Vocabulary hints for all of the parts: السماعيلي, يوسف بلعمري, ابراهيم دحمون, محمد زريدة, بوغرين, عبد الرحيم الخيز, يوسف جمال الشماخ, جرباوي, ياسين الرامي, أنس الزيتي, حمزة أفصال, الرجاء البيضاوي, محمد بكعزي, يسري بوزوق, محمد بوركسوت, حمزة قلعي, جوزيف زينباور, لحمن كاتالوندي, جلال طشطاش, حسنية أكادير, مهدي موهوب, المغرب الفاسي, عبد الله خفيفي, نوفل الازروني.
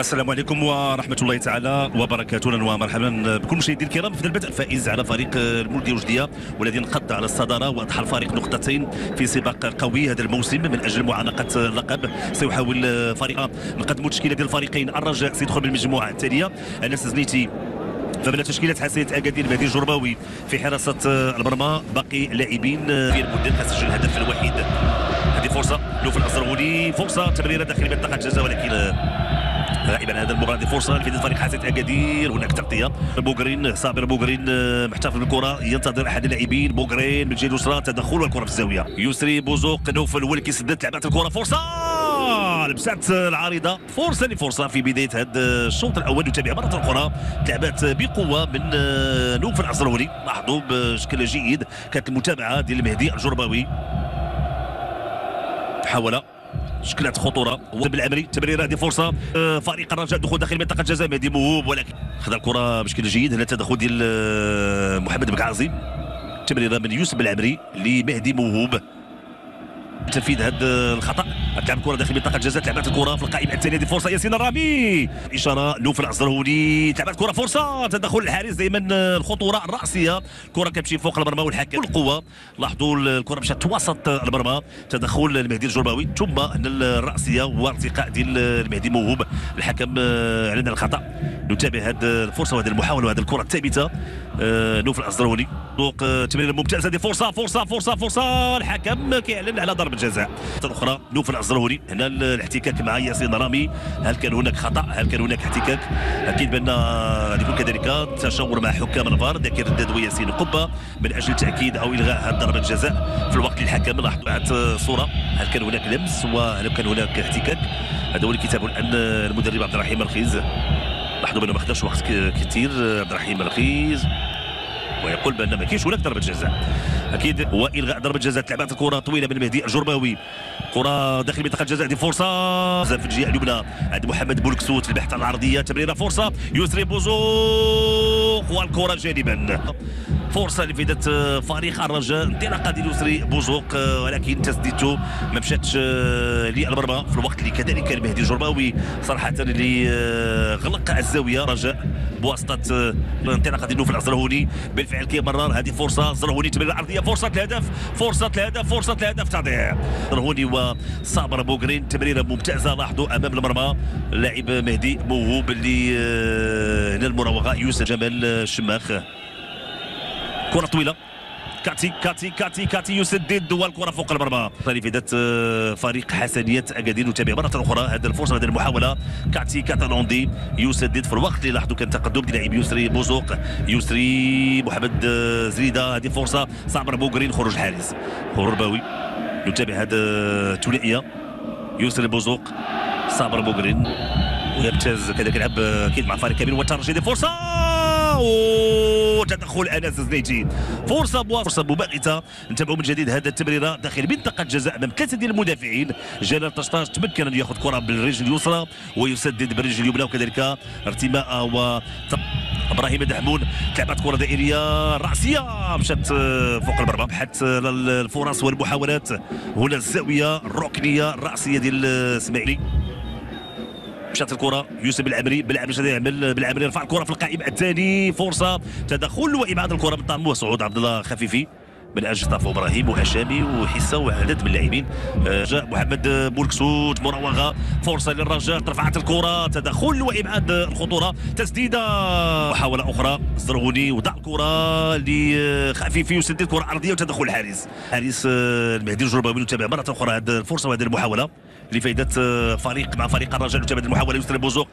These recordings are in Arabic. السلام عليكم ورحمه الله تعالى وبركاته ومرحبا بكل مشاهدينا الكرام. في البدء فائز على فريق المولوديه وجديه والذي انقض على الصداره واضحى الفريق نقطتين في سباق قوي هذا الموسم من اجل معانقه اللقب. سيحاول فريق نقدم تشكيله ديال الفريقين. الرجاء سيدخل بالمجموعه التاليه: أنس الزيتي فبلا تشكيلة حسنية أكادير، مهدي جرباوي في حراسة المرمى، باقي لاعبين في المدة. سجل الهدف الوحيد، هذه فرصة نوفل الازروني، فرصة تمريرة داخل منطقة الجزاء ولكن غالبا هذا المباراة فرصة لفريق حسنية أكادير. هناك تغطية بوغرين، صابر بوغرين محتفل بالكرة، ينتظر أحد اللاعبين. بوغرين من جهة اليسرى، تدخل والكرة في الزاوية. يسري بوزوق، نوفل هو اللي كيسدد، لعبات الكرة، فرصة لمسات العارضه. فرصه لفرصه في بدايه هذا الشوط الاول. نتابع مره اخرى تلعبات بقوه من نوفل الازروني، لاحظوا بشكل جيد كانت المتابعه ديال مهدي الجرباوي، حاول شكلت خطوره بالامري. تمريره، هذه فرصه فريق الرجاء، دخول داخل منطقه الجزاء مهدي موهوب ولكن خذ الكره بشكل جيد. هنا التدخل ديال محمد بكعزي، تمريره من يوسف بلعمري لمهدي موهوب، تنفيذ هذا الخطا. تلعب الكره داخل منطقه الجزاء، تلعبات الكره في القائمه الثانيه، دي فرصه ياسين الرامي، اشاره نوفل الازروني، تلعبات الكره، فرصه تدخل الحارس. دائما الخطوره الراسيه، الكره كتمشي فوق المرمى والحكم بالقوه. لاحظوا الكره مشات وسط المرمى، تدخل المهدي الجرباوي ثم الراسيه وارتقاء ديال المهدي موهوب. الحكم اعلن الخطا. نتابع هذه الفرصه وهذه المحاوله وهذه الكره الثابته نوفل الازروني. تمريره ممتازه، دي فرصه فرصه فرصه فرصه. الحكم كيعلن على ضربه جزاء. اخرى نوفل الازروني، هنا الاحتكاك مع ياسين الرامي. هل كان هناك خطا؟ هل كان هناك احتكاك؟ اكيد بان غادي كذلك تشاور مع حكام الفار، ذاك ردد ياسين القبه من اجل تاكيد او الغاء هذه ضربه الجزاء في الوقت اللي الحكم لاحظوا صوره. هل كان هناك لمس وهل كان هناك احتكاك؟ هذا هو اللي كيتابعوا الان المدرب عبد الرحيم الخيز. لاحظوا بانه ما خداش وقت كثير عبد الرحيم الخيز ويقول بان ما كاينش هناك ضربه جزاء. اكيد هو الغاء ضربه جزاء. تلعبات الكره طويله من مهدي الجرباوي، كره داخل منطقه الجزاء، دي فرصه في الجهه اليمنى عند محمد بوركسوت، البحث عن العرضيه، تمريره، فرصه يسري بوزوق والكره جانبا. فرصه لفائده فريق الرجاء، انطلاقه ديال يسري بوزوق ولكن تسديدته ما مشاتش للمرمى في الوقت اللي كذلك المهدي الجرباوي صراحه اللي غلق الزاويه. رجاء بواسطه الانطلاقه ديال نوفل الازروني بالفعل كيمرر. هذه فرصه زرهوني، تمريره عرضيه، فرصه الهدف، فرصه الهدف، فرصه الهدف، تضيع زرهوني وصابر بوغرين. تمريره ممتازه، لاحظوا امام المرمى اللاعب مهدي موهوب اللي هنا المراوغه يوسف جمال الشماخ. كرة طويلة، كاتي كاتي كاتي كاتي يسدد والكرة فوق المرمى. لفدات فريق حسنية أكادير. نتابع مرة أخرى هذه الفرصة، هذه المحاولة كاتي كاتالوندي يسدد في الوقت اللي لاحظوا كان تقدم لاعب يسري بوزوق. يسري محمد زريدة، هذه فرصة صعبة بوغرين، خروج الحارس غرباوي. نتابع هذه الثنائية يسري بوزوق صابر بوغرين ويمتاز كذلك يلعب أكيد مع فريق كبير والترجي. دي فرصة تدخل انس الزيتي، فرصه مباغته. نتابعوا من جديد هذا التمريره داخل منطقه الجزاء امام ثلاثه ديال المدافعين. جلال طشطاش تمكن ان ياخذ كره بالرجل اليسرى ويسدد بالرجل اليمنى وكذلك ارتماءه. و ابراهيم دحمون، تلعبات كره دائريه راسيه مشات فوق المرمى. بحث الفرص والمحاولات، هنا الزاويه الركنيه الراسيه ديال السماعيلي، مشات الكره يوسف بلعمري، بلعمري رفع الكره في القائم الثاني، فرصه تدخل وابعاد الكره من طرموه صعود عبد الله خفيفي من اجل طرف ابراهيم وحشامي وحسه وعدد من اللاعبين. جاء محمد بوركسوت، مراوغه، فرصه للرجاء، رفعت الكره، تدخل وابعاد الخطوره، تسديده، محاوله اخرى الزرغوني وضع الكره لخفيفي يسدد كره عرضيه وتدخل الحارس. حارس المهدي الجرباوي. نتابع مره اخرى هذه الفرصه وهذه المحاوله لفائده فريق مع فريق الرجاء. نتابع المحاوله يسري بوزوق،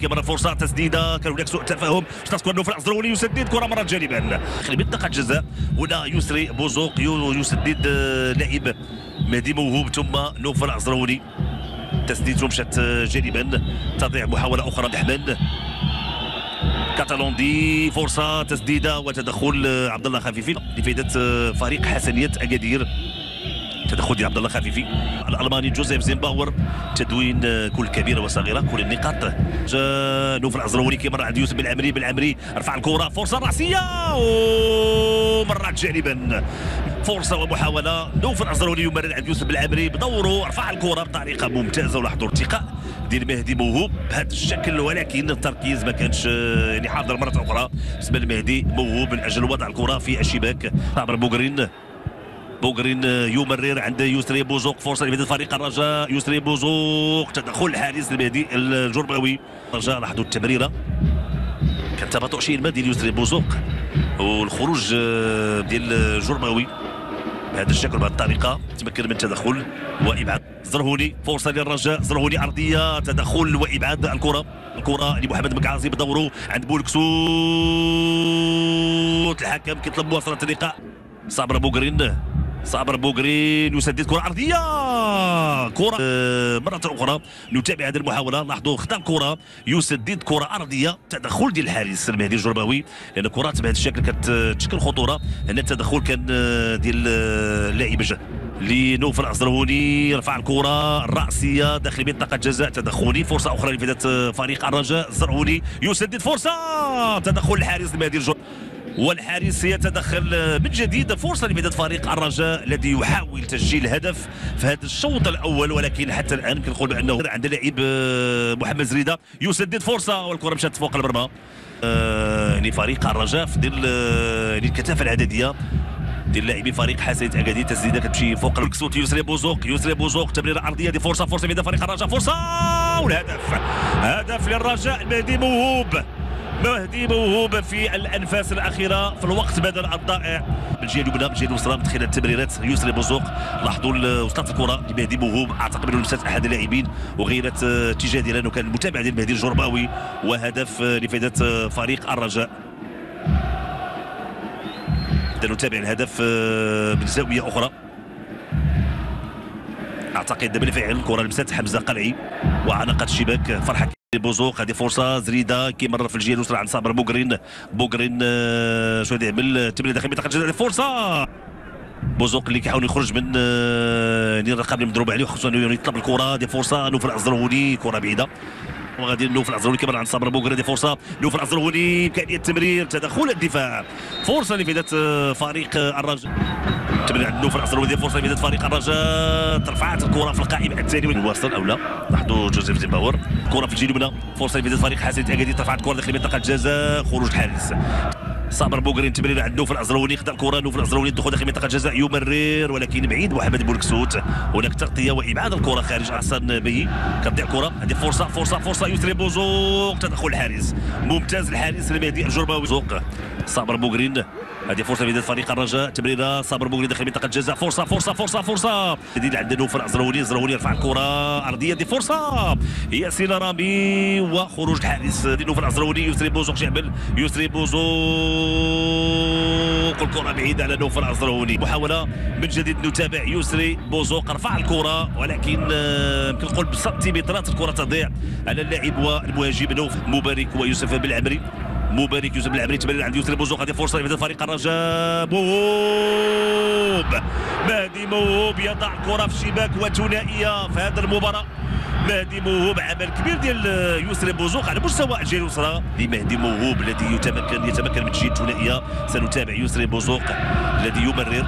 كيمرر، فرصه تسديده، كان هناك سوء تفاهم، شطات نوفل الازروني يسدد كره مرة جانبا داخل منطقه الجزاء. هنا يسري بوزوق يسدد لاعب مهدي موهوب ثم نوفل الازروني، تسديدته مشات جانبا. تضيع محاوله اخرى لحمن كاتالوندي، فرصه تسديده وتدخل عبد الله خفيفي لفائده فريق حسنية أكادير. تدخل عبد الله خفيفي الالماني جوزيف زينباور، تدوين كل كبيره وصغيره كل النقاط. جا نوفل الازروني كيمر عند يوسف بلعمري، بلعمري رفع الكره، فرصه راسيه ومرات جانبا، فرصه ومحاوله. نوفل الازروني يمرر عند يوسف بلعمري بدوره، رفع الكره بطريقه ممتازه، ولاحظوا ارتقاء ديال مهدي موهوب بهذا الشكل، ولكن التركيز ما كانش يعني حاضر مره اخرى بالنسبه لمهدي موهوب من اجل وضع الكره في الشباك عبر بوغرين. بوغرين يمرر عند يسري بوزوق، فرصه لمدينه فريق الرجاء. يسري بوزوق، تدخل الحارس المهدي الجرباوي. الرجاء لاحظوا التمريره كان تباطؤ شيء ما ديال يسري بوزوق، والخروج ديال الجرباوي بهذا الشكل بهذه الطريقه، تمكن من تدخل وابعاد. زرهوني، فرصه للرجاء، زرهوني ارضيه، تدخل وابعاد الكره، الكره لمحمد بكعزي بدوره عند بوركسوت، الحكم كيطلب مواصله اللقاء. صابر بوغرين، صابر بوغرين يسدد كره عرضيه، كره مره اخرى نتابع هذه المحاوله. لاحظوا خدا الكره يسدد كره عرضيه، تدخل ديال الحارس المهدي الجرباوي، لان كرات بهذا الشكل كتشكل خطوره. هنا التدخل كان ديال اللاعب لنوفل الازروني، رفع الكره الراسيه داخل منطقه جزاء، تدخلي فرصه اخرى لفداء فريق الرجاء. الزروني يسدد فرصه، تدخل الحارس المهدي الجرباوي، والحارس يتدخل من جديد. فرصة لمدد فريق الرجاء الذي يحاول تسجيل هدف في هذا الشوط الأول، ولكن حتى الآن كنقول بأنه عند لاعب محمد زريدة يسدد فرصة والكرة مشات فوق المرمى. يعني فريق الرجاء في ظل الكثافة العددية ديال لاعبي فريق حسنية أكادير، تسديده كتمشي فوق الكسوت. يسري بوزوق، يسري بوزوق تمريره عرضيه، دي فرصة، فرصة لمدد فريق الرجاء، فرصة والهدف، هدف للرجاء. مهدي موهوب، مهدي موهوب في الانفاس الاخيره في الوقت بدل الضائع من جهه اليمنى، من جهه اليسرى، من خلال التمريرات. يسري بوزوق لاحظوا وصلت الكره لمهدي موهوب، اعتقد انه لمست احد اللاعبين وغيرت اتجاه ديالها، لانه كان المتابع ديال مهدي الجرباوي، وهدف لفائده فريق الرجاء. بدأ نتابع الهدف من زاويه اخرى، اعتقد بالفعل كره لمست حمزة قلعي وعلقت الشباك. فرحه بوزوق، هذه فرصه زريده كيمرر في الجهه اليسرى عند صابر بوغرين. بوغرين شو غادي يعمل؟ تبني داخل منطقه الجزاء، فرصه بوزوق اللي كيحاول يخرج من الرقم اللي مضروب عليه، وخصوصا انه يطلب الكره. دي فرصه نوفل الازروني، كره بعيده، وغادي نوفل الازروني كيمرر عند صابر بوغرين. دي فرصه نوفل الازروني، امكانيه التمرير، تدخل الدفاع، فرصه لفائده فريق الرجاء. تمرير عند نوفل الازروني، دي فرصه لفائده فريق الرجاء، ترفعت الكره في القائم الثاني والواصل او لا. لاحظوا جوزيف زينباور، كره في الجهه اليمنى، فرصه لفائده فريق حسنية أكادير، ترفعت الكره داخل منطقه الجزاء، خروج الحارس. صابر بوغرين تمرير عند نوفل الازروني، خدا الكره نوفل الازروني، الدخول داخل منطقه الجزاء، يمرر ولكن بعيد محمد بوركسوت. هناك تغطيه وابعاد الكره خارج حسن بي، كتضيع الكره. هذه فرصه، فرصه، فرصه يسري بوزوق، تدخل الحارس ممتاز، الحارس المهدي الجرباوي. زوق صابر بوغرين، هذه فرصه لبدايه فريق الرجاء، تمريره صابر بوغرين داخل منطقه الجزاء، فرصه، فرصه، فرصه، فرصه جديد عند نوفل الازروني. الازروني يرفع الكره عرضيه، دي فرصه ياسين الرامي وخروج الحارس نوفل الازروني. يسري بوزوق يعمل، يسري بوزوق الكره بعيده على نوفل الازروني. محاوله من جديد نتابع يسري بوزوق، رفع الكره ولكن يمكن نقول بسنتيمترات الكره تضيع على اللاعب والمهاجم نوفل مبارك ويوسف بالعمري. مبارك يوسف العمري تمرير عند يوسف بوزوق، هذه فرصه لفائده فريق الرجاء. موهوب، مهدي موهوب يضع الكره في الشباك، وثنائيه في هذه المباراه. مهدي موهوب عمل كبير ديال يسري بوزوق على مستوى الجهه اليسرى لمهدي موهوب الذي يتمكن من تسجيل ثنائيه. سنتابع يسري بوزوق الذي يمرر،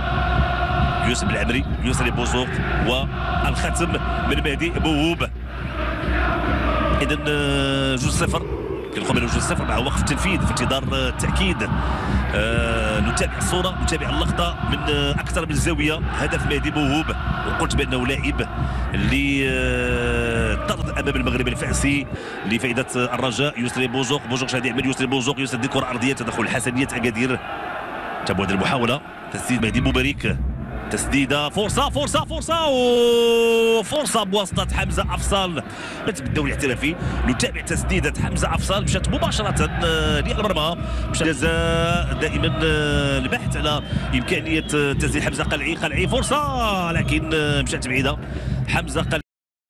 يوسف العمري، يسري بوزوق، والختم من مهدي موهوب. اذا 2-0 كنقوم ب2-0 مع وقف التنفيذ في انتظار التاكيد. نتابع الصوره، نتابع اللقطه من اكثر من زاويه. هدف مهدي موهوب، وقلت بانه لاعب اللي طرد امام المغرب الفاسي لفائده الرجاء. يسري بوزوق، بوزوق شادي يعمل، يسري بوزوق يسدد كره ارضيه، تدخل حسنية أكادير. تابعوا هذه المحاوله، تسديد مهدي مبارك، تسديده، فرصه، فرصه، فرصه وفرصه بواسطه حمزه أفصال. كنتبداو الاحترافي، نتابع تسديده حمزه أفصال، مشات مباشره للمرمى، مشات جزاء. دائما البحث على امكانيه تسديد حمزه قلعي، قلعي فرصه لكن مشات بعيده. حمزه قلعي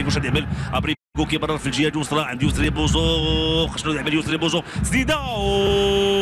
واش غادي يعمل؟ ابريكو كيمرر في الجهه اليسرى عند يسري بوزوق، شنو يعمل يسري بوزوق؟ تسديده